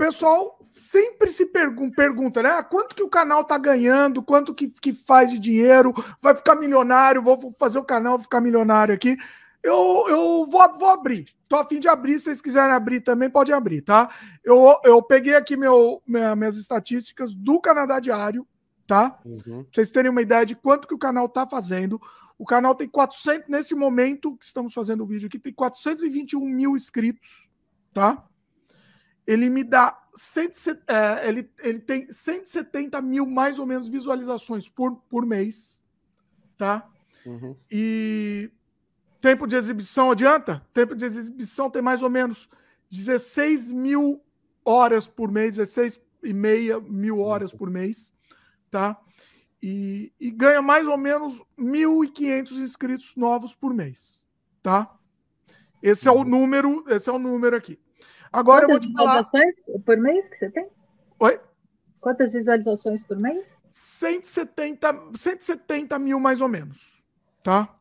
pessoal sempre se pergunta, né? Ah, quanto que o canal tá ganhando? Quanto que faz de dinheiro? Vai ficar milionário? Vou fazer o canal ficar milionário aqui. Eu vou abrir. Tô a fim de abrir. Se vocês quiserem abrir também, podem abrir, tá? Eu peguei aqui minhas estatísticas do Canadá Diário, tá? Uhum. Pra vocês terem uma ideia de quanto que o canal tá fazendo. O canal tem 400... Nesse momento que estamos fazendo o vídeo aqui, tem 421 mil inscritos, tá? Ele me dá... ele tem 170 mil, mais ou menos, visualizações por mês, tá? Uhum. E... tempo de exibição adianta? Tempo de exibição tem mais ou menos 16 mil horas por mês, 16,5 mil horas por mês, tá? E ganha mais ou menos 1.500 inscritos novos por mês, tá? Esse é o número, esse é o número aqui. Agora quantas eu vou te falar... visualizações por mês que você tem? Oi? Quantas visualizações por mês? 170 mil mais ou menos, tá?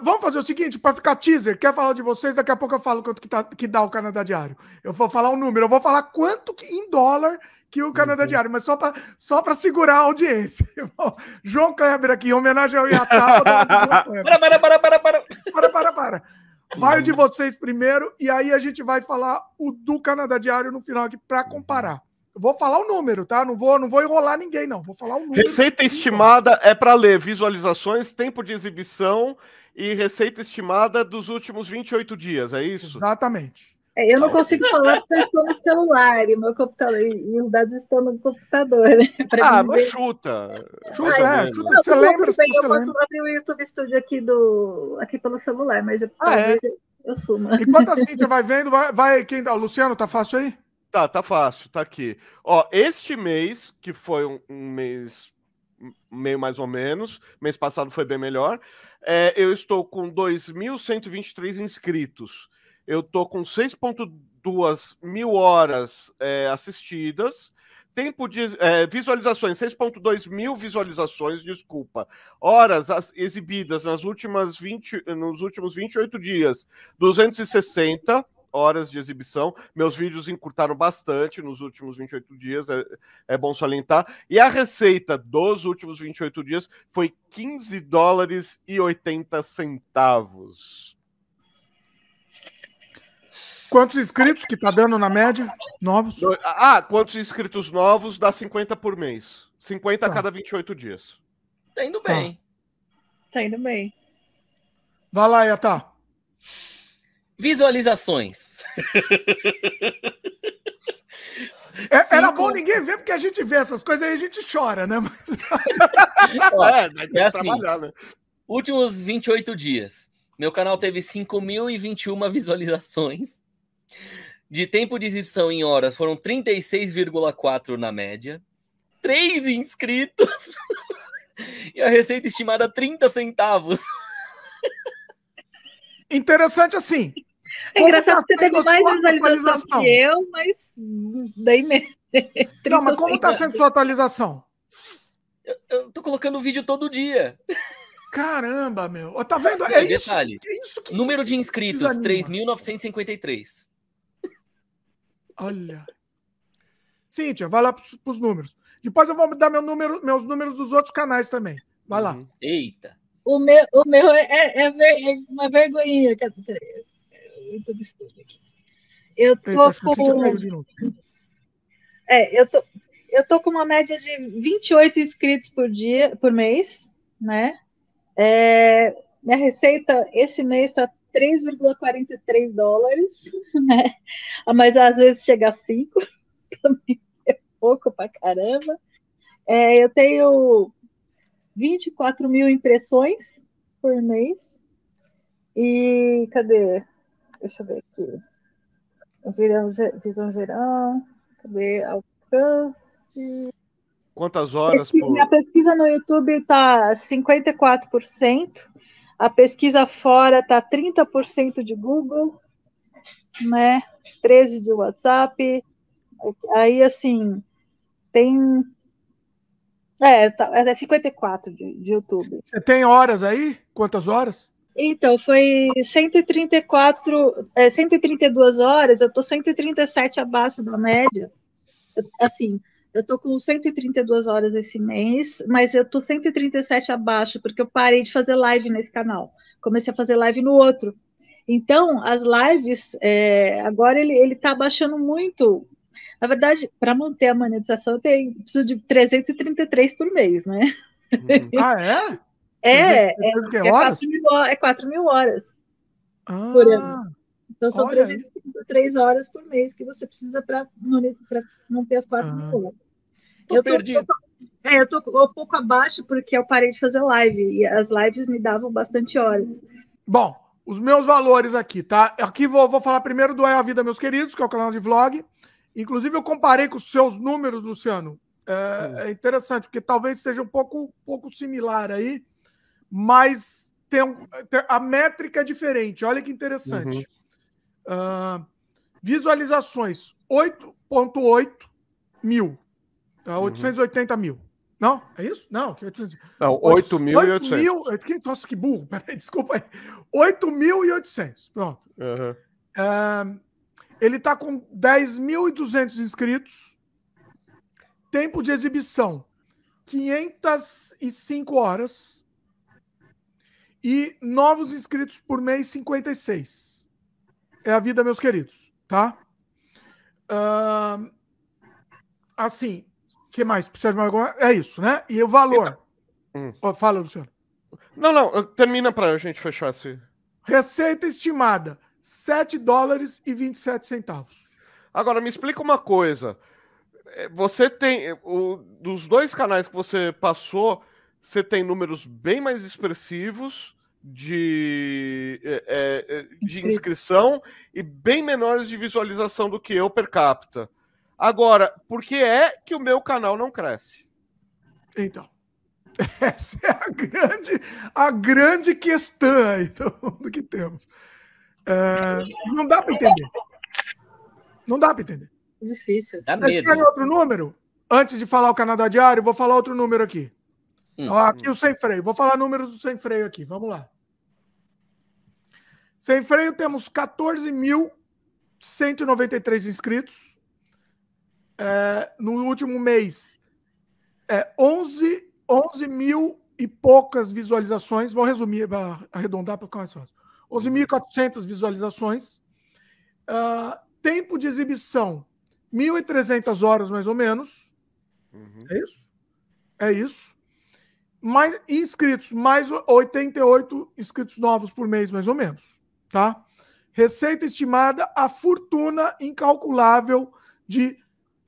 Vamos fazer o seguinte, para ficar teaser, quer falar de vocês, daqui a pouco eu falo quanto que dá o Canadá Diário. Eu vou falar um número, eu vou falar quanto que, em dólar que o Canadá Diário, mas só para segurar a audiência. João Kleber aqui, em homenagem ao Yatta. Para. Vai o de vocês primeiro, e aí a gente vai falar o do Canadá Diário no final aqui, para comparar. Eu vou falar o número, tá? Não vou enrolar ninguém, não. Vou falar o número. Receita estimada é para ler visualizações, tempo de exibição e receita estimada dos últimos 28 dias, é isso? Exatamente. É, eu não consigo falar porque eu estou no celular e meu computador, e os dados estão no computador, né? Mas chuta. Chuta. Você lembra? Eu posso abrir o YouTube Studio aqui pelo celular, mas eu sumo. Enquanto a Cíntia vai vendo, vai quem dá? O Luciano, tá fácil aí? Tá fácil, tá aqui. Ó, este mês, que foi um mês meio mais ou menos, mês passado foi bem melhor, eu estou com 2.123 inscritos. Eu tô com 6.2 mil horas assistidas, tempo de visualizações, 6.2 mil visualizações, desculpa, horas exibidas nos últimos 28 dias, 260 horas de exibição. Meus vídeos encurtaram bastante nos últimos 28 dias, é bom salientar. E a receita dos últimos 28 dias foi $15,80. Quantos inscritos que tá dando na média? Novos? Quantos inscritos novos dá 50 por mês. 50 a cada 28 dias. Tá indo bem. Tá indo bem. Vai lá, Yatta. Visualizações. Era bom ninguém ver, porque a gente vê essas coisas e a gente chora, né? Mas tem que trabalhar, né? Últimos 28 dias, meu canal teve 5.021 visualizações. De tempo de exibição em horas, foram 36,4 na média. 3 inscritos. E a receita estimada 30 centavos. Interessante assim. É engraçado que você teve mais visualização que eu, mas daí mesmo. Não, mas como está sendo sua atualização? Eu tô colocando o vídeo todo dia. Caramba, meu. Tá vendo? É isso. Detalhe, número de inscritos, 3.953. Olha. Cíntia, vai lá pros números. Depois eu vou dar meus números dos outros canais também. Vai lá. Eita. O meu é uma vergonhinha. Eu tô com... Eu tô com uma média de 28 inscritos por mês, né? Minha receita esse mês tá $3,43, né? Mas às vezes chega a 5, também é pouco pra caramba. Eu tenho 24 mil impressões por mês. E cadê? Deixa eu ver aqui. Visão geral. Cadê? Alcance. Quantas horas? Minha pesquisa no YouTube está 54%. A pesquisa fora está 30% de Google, né? 13% de WhatsApp. Aí, assim, tem... é 54 de YouTube. Você tem horas aí? Quantas horas? Então, foi 132 horas, eu estou 137 abaixo da média. Assim, eu estou com 132 horas esse mês, mas eu estou 137 abaixo, porque eu parei de fazer live nesse canal. Comecei a fazer live no outro. Então, as lives, agora ele está baixando muito. Na verdade, para manter a monetização, eu preciso de 333 por mês, né? Ah, é? É 4.000 horas por ano. Então são 3 horas por mês que você precisa para manter as 4.000 horas. Eu estou um pouco abaixo porque eu parei de fazer live e as lives me davam bastante horas. Bom, os meus valores aqui, tá? Aqui vou falar primeiro do É a Vida, meus queridos, que é o canal de vlog. Inclusive eu comparei com os seus números, Luciano. É interessante, porque talvez seja um pouco similar aí, mas a métrica é diferente. Olha que interessante. Uhum. Visualizações, 8.8 mil. 880 mil. Não? É isso? Não. Não, 8.800. Nossa, que burro. Peraí, desculpa aí. 8.800. Pronto. Uhum. Ele está com 10.200 inscritos. Tempo de exibição, 505 horas. E novos inscritos por mês, 56. É a vida, meus queridos, tá? Assim, o que mais? Precisa de mais alguma? É isso, né? E o valor? Então, fala, Luciano. Não, termina pra gente fechar esse... Receita estimada, $7,27. Agora, me explica uma coisa. Você tem... dos dois canais que você passou... Você tem números bem mais expressivos de inscrição e bem menores de visualização do que eu per capita. Agora, por que é que o meu canal não cresce? Então, essa é a grande questão aí, então, do que temos. Não dá para entender. Não dá para entender. Difícil. Dá medo. Vocês querem outro número? Antes de falar o Canadá Diário, vou falar outro número aqui. Aqui o Sem Freio. Vou falar números do Sem Freio aqui. Vamos lá. Sem Freio temos 14.193 inscritos. No último mês, 11 mil e poucas visualizações. Vou resumir, arredondar para ficar mais fácil. 11.400 visualizações. Tempo de exibição, 1.300 horas, mais ou menos. Uhum. É isso? É isso. Mais inscritos, mais 88 inscritos novos por mês, mais ou menos, tá? Receita estimada, a fortuna incalculável de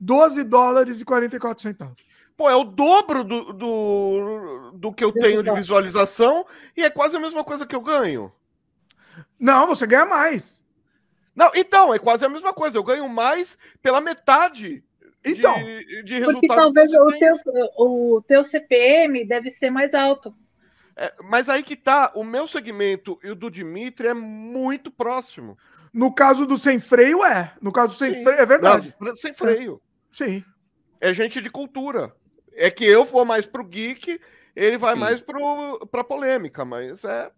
$12,44. Pô, é o dobro do que eu tenho de visualização e é quase a mesma coisa que eu ganho. Não, você ganha mais. Não, então, é quase a mesma coisa. Eu ganho mais pela metade. Então, de resultado, porque talvez o teu CPM deve ser mais alto. Mas aí que tá, o meu segmento e o do Dimitri é muito próximo. No caso do Sem Freio, No caso do Sem Freio, é verdade. Não, Sem Freio. Sim. É gente de cultura. É que eu vou mais pro geek, ele vai mais pra polêmica, mas é...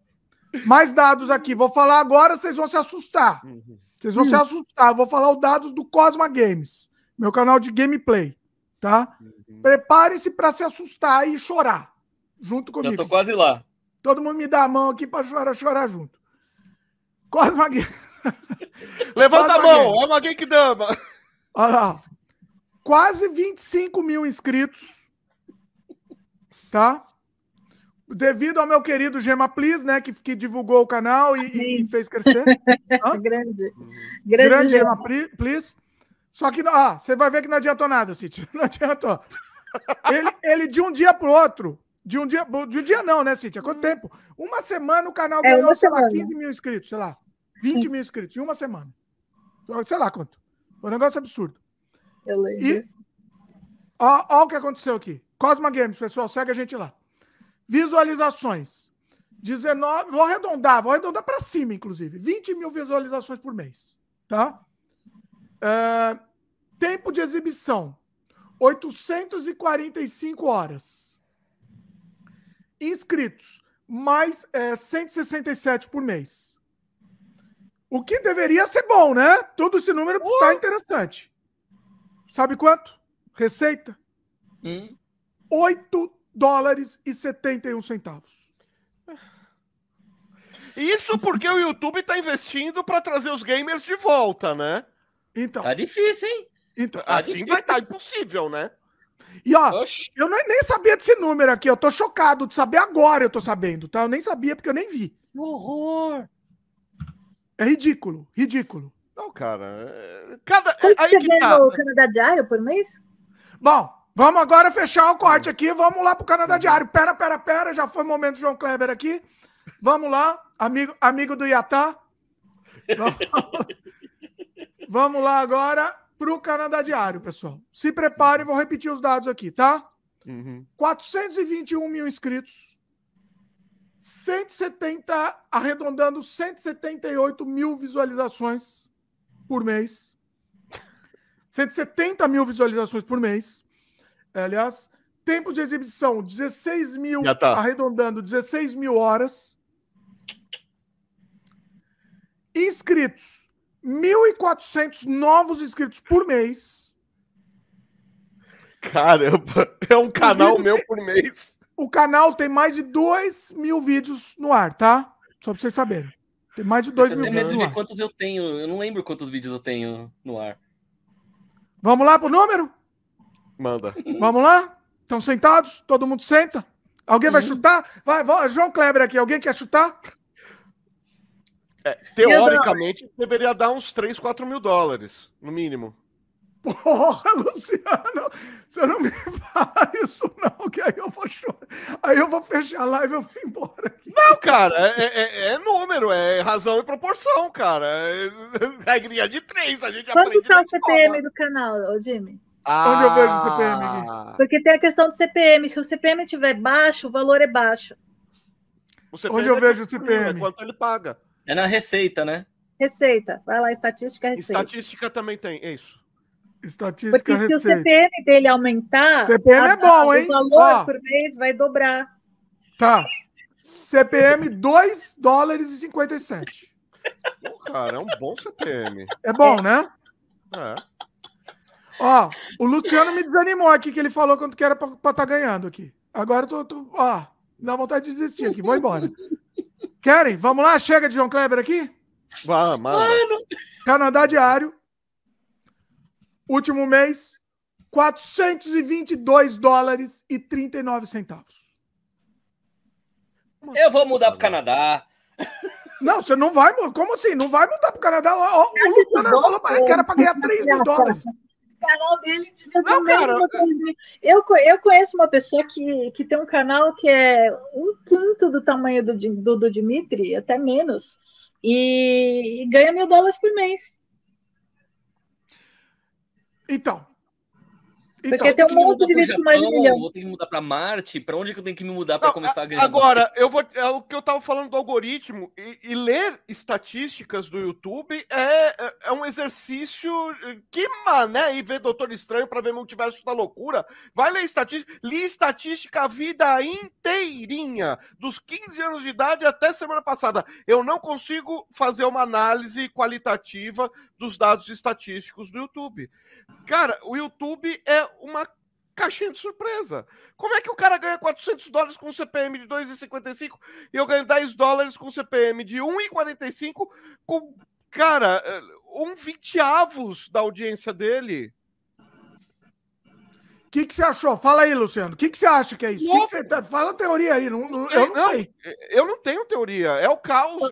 Mais dados aqui, vou falar agora, vocês vão se assustar. Uhum. Vocês vão se assustar, vou falar os dados do Cosma Games. Meu canal de gameplay, tá? Uhum. Prepare-se para se assustar e chorar junto comigo. Eu tô quase lá. Todo mundo me dá a mão aqui para chorar junto. Cosma Games. Levanta a mão, é uma game que dama. Olha lá. Quase 25 mil inscritos, tá? Devido ao meu querido Gema Please, né? Que divulgou o canal e fez crescer. Grande Gema Please. Só que, você vai ver que não adiantou nada, City. Não adiantou. Ele de um dia pro outro. De um dia não, né, City? Há quanto tempo? Uma semana o canal ganhou, sei lá, 15 mil inscritos, sei lá. 20 mil inscritos em uma semana. Sei lá quanto. Foi um negócio absurdo. Eu lembro. E ó o que aconteceu aqui. Cosma Games, pessoal, segue a gente lá. Visualizações. 19... Vou arredondar pra cima, inclusive. 20 mil visualizações por mês. Tá? Tempo de exibição, 845 horas. Inscritos, mais 167 por mês. O que deveria ser bom, né? Todo esse número tá interessante. Sabe quanto? Receita? $8,71. Isso porque o YouTube tá investindo para trazer os gamers de volta, né? Então. Tá difícil, hein? Então, tá assim difícil. Vai estar impossível, né? E ó, oxi, eu nem sabia desse número aqui, eu tô chocado de saber agora, eu tô sabendo, tá? Eu nem sabia porque eu nem vi. Que horror! É ridículo, ridículo. Não, cara, cada... Aí que tá. O Canadá Diário por mês? Bom, vamos agora fechar o corte aqui, vamos lá pro Canadá Diário. Pera, já foi o momento do João Kleber aqui. Vamos lá, amigo do Yatta. Vamos lá agora pro Canadá Diário, pessoal. Se preparem, vou repetir os dados aqui, tá? 421 mil inscritos. 170, arredondando 178 mil visualizações por mês. 170 mil visualizações por mês. Aliás, tempo de exibição, 16 mil, arredondando 16 mil horas. Inscritos, 1.400 novos inscritos por mês. Caramba, é um canal meu por mês. O canal tem mais de 2 mil vídeos no ar, tá? Só pra vocês saberem. Tem mais de 2 mil vídeos no ar. Quantos eu tenho? Eu não lembro quantos vídeos eu tenho no ar. Vamos lá pro número? Manda. Vamos lá? Estão sentados? Todo mundo senta? Alguém vai chutar? Vai, João Kleber aqui, alguém quer chutar? É, teoricamente, deveria dar uns 3, 4 mil dólares, no mínimo. Porra, Luciano, você não me fala isso não, que aí eu vou chorar. Aí eu vou fechar a live e eu vou embora aqui. Não, cara, é número, é razão e proporção, cara. É regrinha de 3, a gente aprende. Quanto tá o CPM do canal, ô Jimmy? Onde eu vejo o CPM aqui? Porque tem a questão do CPM, se o CPM tiver baixo, o valor é baixo. Onde eu vejo o CPM? Quanto ele paga. É na receita, né? Receita, vai lá, estatística, receita. Estatística também tem, é isso. Estatística, porque se receita. O CPM dele aumentar, CPM é bom, hein? O valor por mês vai dobrar. Tá. CPM $2,57. Cara, é um bom CPM. É bom, né? É. Ó, o Luciano me desanimou aqui, que ele falou quanto que era pra estar ganhando aqui. Agora eu tô, dá vontade de desistir aqui, vou embora. Querem? Vamos lá? Chega de João Kleber aqui? Vamos, mano. Canadá Diário. Último mês, $422,39. Eu vou mudar pro Canadá. Não, você não vai mudar. Como assim? Não vai mudar pro Canadá? O Luciano falou que era pra ganhar $3 mil. O canal dele devia ter eu conheço uma pessoa que tem um canal que é um quinto do tamanho do Dimitri, até menos, e ganha $1.000 por mês. Então porque tem um monte de vídeo mais milhão. Vou ter que mudar para Marte? Para onde que eu tenho que me mudar para começar a ganhar? Agora, é o que eu estava falando do algoritmo. E ler estatísticas do YouTube é um exercício que, mané, e ver Doutor Estranho para ver Multiverso da Loucura. Vai ler estatística. Li estatística a vida inteirinha, dos 15 anos de idade até semana passada. Eu não consigo fazer uma análise qualitativa dos dados estatísticos do YouTube. Cara, o YouTube é uma caixinha de surpresa. Como é que o cara ganha $400 com CPM de 2,55 e eu ganho $10 com CPM de 1,45 com, cara, 1/20 da audiência dele? O que você achou? Fala aí, Luciano. O que você acha que é isso? Fala a teoria aí. Eu não tenho teoria. É o caos.